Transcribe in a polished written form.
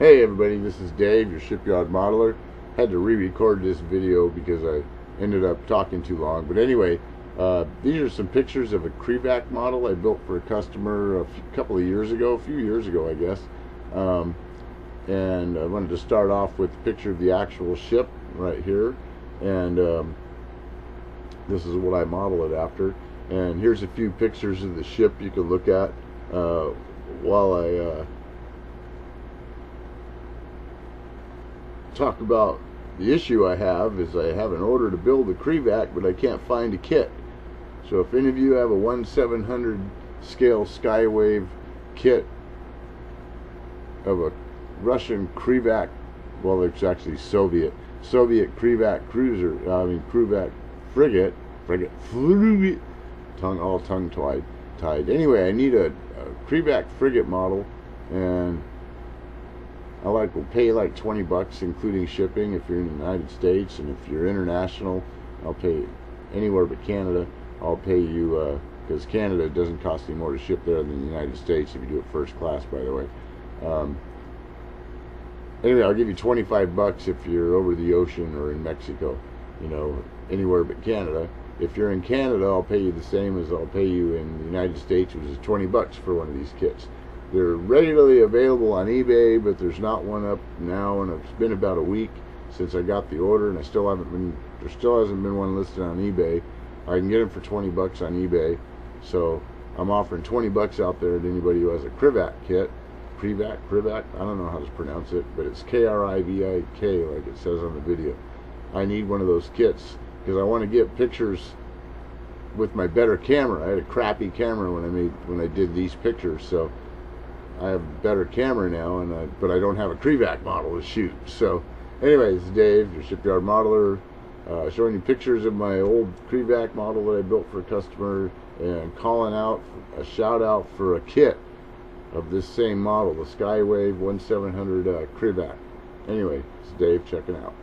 Hey everybody, this is Dave, your shipyard modeler. Had to re-record this video because I ended up talking too long. But anyway, these are some pictures of a Krivak model I built for a customer a few years ago, I guess. And I wanted to start off with a picture of the actual ship right here. And this is what I model it after. And here's a few pictures of the ship you can look at while I talk about the issue I have is I have an order to build a Krivak, but I can't find a kit. So if any of you have a 1/700 scale SkyWave kit of a Russian Krivak, well, it's actually Soviet Krivak cruiser, Krivak frigate, all tongue tied. Anyway, I need a Krivak frigate model, and I will pay like 20 bucks including shipping if you're in the United States, and if you're international, I'll pay anywhere but Canada. I'll pay you, because Canada doesn't cost any more to ship there than the United States if you do it first class, by the way. Anyway, I'll give you 25 bucks if you're over the ocean or in Mexico, you know, anywhere but Canada. If you're in Canada, I'll pay you the same as I'll pay you in the United States, which is 20 bucks for one of these kits. They're readily available on eBay, but there's not one up now, and it's been about a week since I got the order, and there still hasn't been one listed on eBay. I can get them for 20 bucks on eBay, so I'm offering 20 bucks out there to anybody who has a Krivak kit. Krivak, I don't know how to pronounce it, but it's K-R-I-V-A-K, like it says on the video. I need one of those kits, because I want to get pictures with my better camera. I had a crappy camera when I did these pictures, so I have a better camera now, but I don't have a Krivak model to shoot. So anyways, Dave, your shipyard modeler, showing you pictures of my old Krivak model that I built for a customer, and calling out a shout out for a kit of this same model, the SkyWave 1/700 Krivak. Anyway, it's Dave checking out.